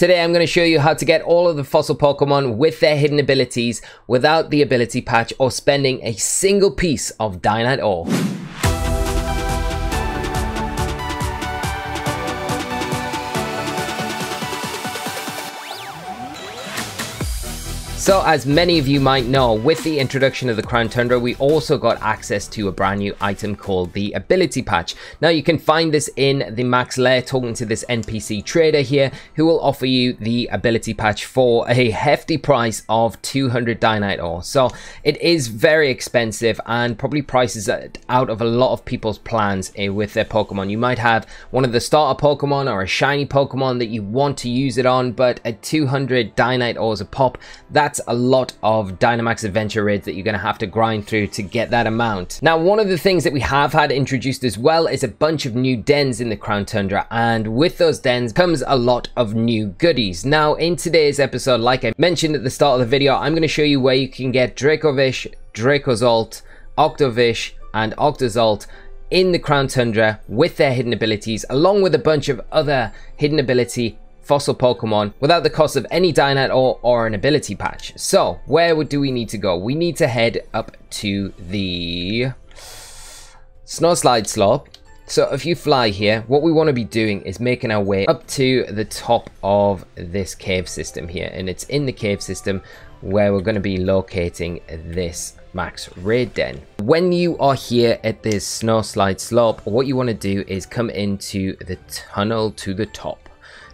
Today I'm going to show you how to get all of the fossil Pokemon with their hidden abilities without the ability patch or spending a single piece of Dynite Ore. So as many of you might know, with the introduction of the Crown Tundra, we also got access to a brand new item called the Ability Patch. Now you can find this in the Max Lair, talking to this NPC trader here, who will offer you the Ability Patch for a hefty price of 200 Dynite Ore. So it is very expensive and probably prices out of a lot of people's plans with their Pokemon. You might have one of the starter Pokemon or a shiny Pokemon that you want to use it on, but at 200 Dynite Ores a pop, that's a lot of Dynamax adventure raids that you're going to have to grind through to get that amount. Now, one of the things that we have had introduced as well is a bunch of new dens in the Crown Tundra, and with those dens comes a lot of new goodies. Now, in today's episode, like I mentioned at the start of the video, I'm going to show you where you can get Dracovish, Dracozolt, Octovish, and Octozolt in the Crown Tundra with their hidden abilities, along with a bunch of other hidden ability fossil Pokemon without the cost of any Dynite Ore or an ability patch. So where do we need to go? We need to head up to the Snowslide Slope. So if you fly here, what we want to be doing is making our way up to the top of this cave system here, and it's in the cave system where we're going to be locating this Max Raid Den. When you are here at this Snowslide Slope, what you want to do is come into the tunnel to the top.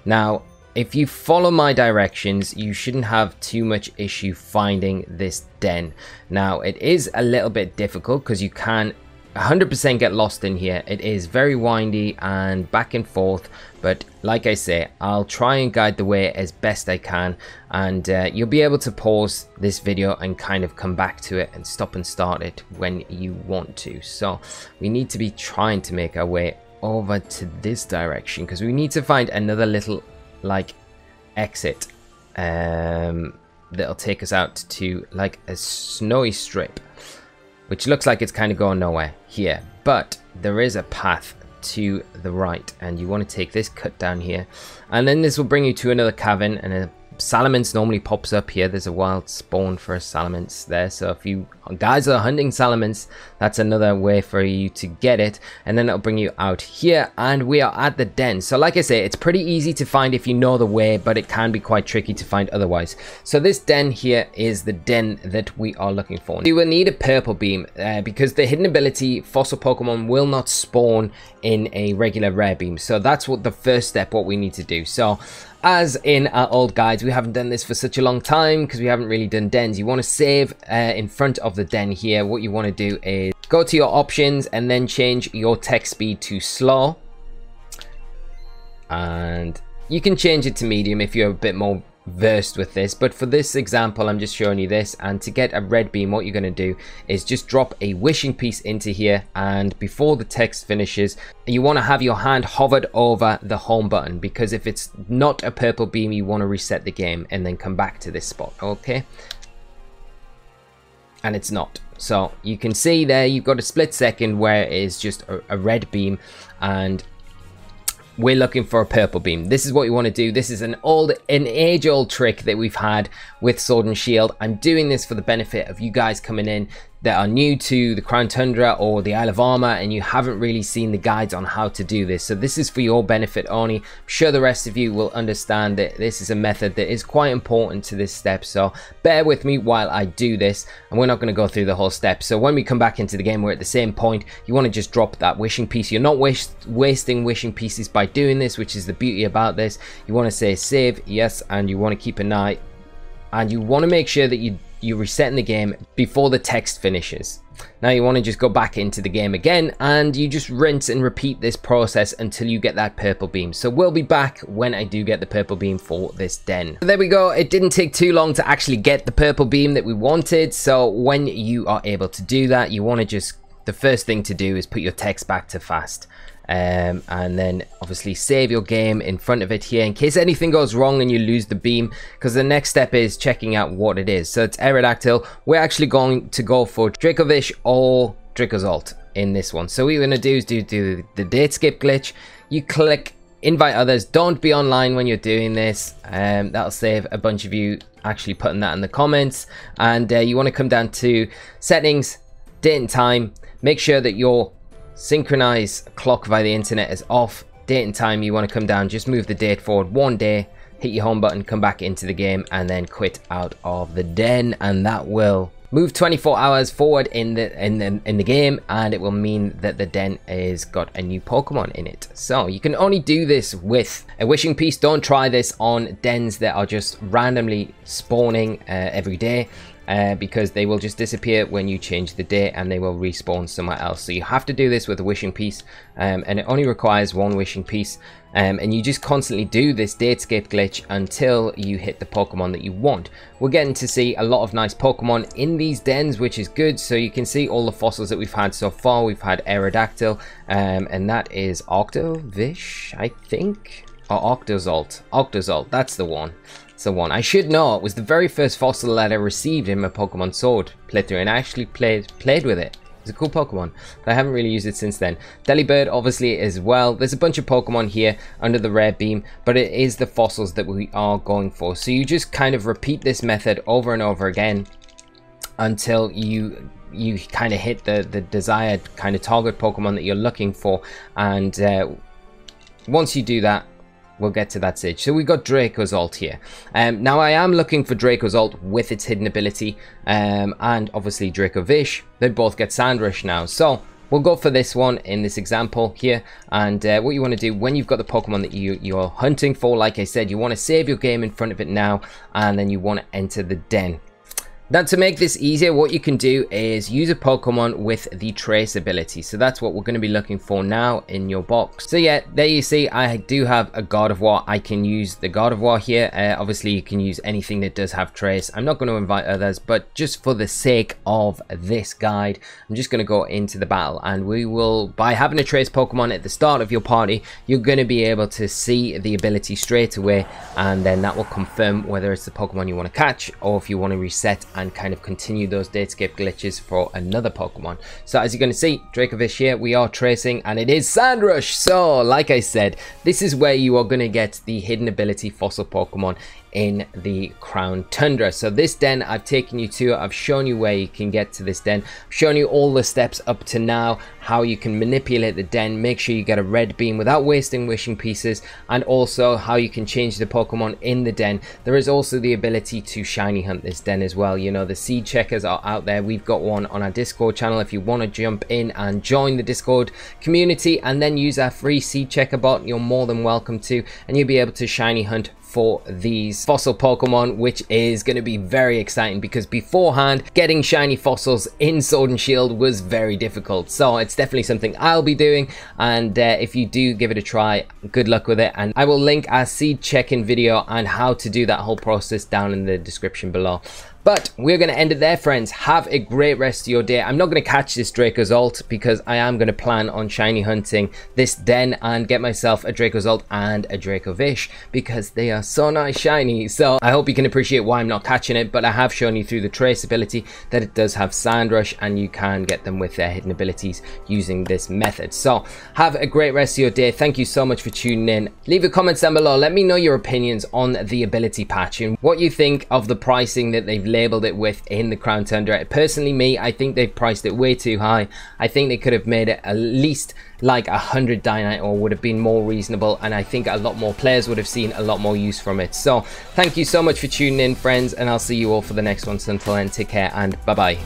Now, if you follow my directions, you shouldn't have too much issue finding this den. Now, it is a little bit difficult because you can 100% get lost in here. It is very windy and back and forth, but like I say, I'll try and guide the way as best I can, and you'll be able to pause this video and kind of come back to it and stop and start it when you want to. So we need to be trying to make our way over to this direction because we need to find another little like exit that'll take us out to like a snowy strip, which looks like it's kind of going nowhere here, but there is a path to the right, and you want to take this cut down here, and then this will bring you to another cavern, and a Salamence normally pops up here. There's a wild spawn for a Salamence there, so if you guys are hunting Salamence, that's another way for you to get it, and then it'll bring you out here, and we are at the den. So like I say, it's pretty easy to find if you know the way, but it can be quite tricky to find otherwise. So this den here is the den that we are looking for. You will need a purple beam because the hidden ability fossil Pokemon will not spawn in a regular rare beam, so that's what the first step what we need to do. So as in our old guides, we haven't done this for such a long time because we haven't really done dens. You want to save in front of the den here. What you want to do is go to your options and then change your text speed to slow, and you can change it to medium if you're a bit more versed with this, but for this example I'm just showing you this. And to get a red beam, what you're going to do is just drop a wishing piece into here, and before the text finishes you want to have your hand hovered over the home button, because if it's not a purple beam you want to reset the game and then come back to this spot, okay? And it's not, so you can see there you've got a split second where it is just a red beam, and we're looking for a purple beam. This is what you want to do. This is an age-old trick that we've had with Sword and Shield. I'm doing this for the benefit of you guys coming in that are new to the Crown Tundra or the Isle of Armor, and you haven't really seen the guides on how to do this. So this is for your benefit only. I'm sure the rest of you will understand that this is a method that is quite important to this step, so bear with me while I do this, and we're not going to go through the whole step. So when we come back into the game, we're at the same point. You want to just drop that wishing piece. You're not wasting wishing pieces by doing this, which is the beauty about this. You want to say save, yes, and you want to keep an eye, and you want to make sure that you're resetting the game before the text finishes. Now you want to just go back into the game again, and you just rinse and repeat this process until you get that purple beam. So we'll be back when I do get the purple beam for this den. So there we go. It didn't take too long to actually get the purple beam that we wanted. So when you are able to do that, you want to just, the first thing to do is put your text back to fast. And then obviously save your game in front of it here in case anything goes wrong and you lose the beam, because the next step is checking out what it is. So it's Aerodactyl. We're actually going to go for Dracovish or Dracozolt in this one. So what you're going to do is do the date skip glitch. You click Invite others. Don't be online when you're doing this. That'll save a bunch of you actually putting that in the comments. And you want to come down to settings, date and time. Make sure that your synchronized clock via the internet is off. Date and time, you want to come down, just move the date forward 1 day, hit your home button, come back into the game, and then quit out of the den, and that will move 24 hours forward in the game, and it will mean that the den has got a new Pokemon in it. So you can only do this with a wishing piece. Don't try this on dens that are just randomly spawning every day, because they will just disappear when you change the day and they will respawn somewhere else. So you have to do this with a wishing piece, and it only requires one wishing piece, and you just constantly do this datescape glitch until you hit the Pokemon that you want. We're getting to see a lot of nice Pokemon in these dens, which is good. So you can see all the fossils that we've had so far. We've had Aerodactyl, and that is Octovish, I think, or Octozolt. Octozolt, that's the one. So one I should know, it was the very first fossil that I received in my Pokemon Sword playthrough, and I actually played with it. It's a cool Pokemon, but I haven't really used it since then. Delibird obviously as well. There's a bunch of Pokemon here under the rare beam, but it is the fossils that we are going for. So you just kind of repeat this method over and over again until you kind of hit the desired kind of target Pokemon that you're looking for. And once you do that, we'll get to that stage. So we got Dracozolt here. Now I am looking for Dracozolt with its hidden ability, and obviously Dracovish. They both get Sand Rush now. So we'll go for this one in this example here. And what you want to do when you've got the Pokemon that you're hunting for, like I said, you want to save your game in front of it now, and then you want to enter the den. Now to make this easier, what you can do is use a Pokemon with the trace ability. So that's what we're going to be looking for now in your box. So yeah, there you see, I do have a Gardevoir. I can use the Gardevoir here. Obviously you can use anything that does have trace. I'm not going to invite others, but just for the sake of this guide, I'm just going to go into the battle, and we will, by having a trace Pokemon at the start of your party, you're going to be able to see the ability straight away, and then that will confirm whether it's the Pokemon you want to catch or if you want to reset and kind of continue those datescape glitches for another Pokemon. So as you're going to see, Dracovish here, we are tracing, and it is Sand Rush. So like I said, this is where you are going to get the hidden ability fossil Pokemon in the Crown Tundra. So this den I've taken you to, I've shown you where you can get to this den, I've shown you all the steps up to now, how you can manipulate the den, make sure you get a red beam without wasting wishing pieces, and also how you can change the Pokemon in the den. There is also the ability to shiny hunt this den as well. You know, the seed checkers are out there. We've got one on our Discord channel if you want to jump in and join the Discord community and then use our free seed checker bot. You're more than welcome to, and you'll be able to shiny hunt for these fossil Pokemon, which is going to be very exciting, because beforehand getting shiny fossils in Sword and Shield was very difficult. So it's definitely something I'll be doing, and if you do give it a try, good luck with it. And I will link our seed check-in video and how to do that whole process down in the description below. But we're going to end it there, friends. Have a great rest of your day. I'm not going to catch this Dracozolt because I am going to plan on shiny hunting this den and get myself a Dracozolt and a Dracovish because they are so nice shiny. So I hope you can appreciate why I'm not catching it, but I have shown you through the traceability that it does have Sand Rush, and you can get them with their hidden abilities using this method. So have a great rest of your day. Thank you so much for tuning in. Leave your comments down below. Let me know your opinions on the ability patch and what you think of the pricing that they've labeled it with in the Crown Tundra. Personally, me, I think they've priced it way too high. I think they could have made it at least like 100 Dynite Ore would have been more reasonable, and I think a lot more players would have seen a lot more use from it. So thank you so much for tuning in, friends, and I'll see you all for the next one. So until then, take care and bye bye.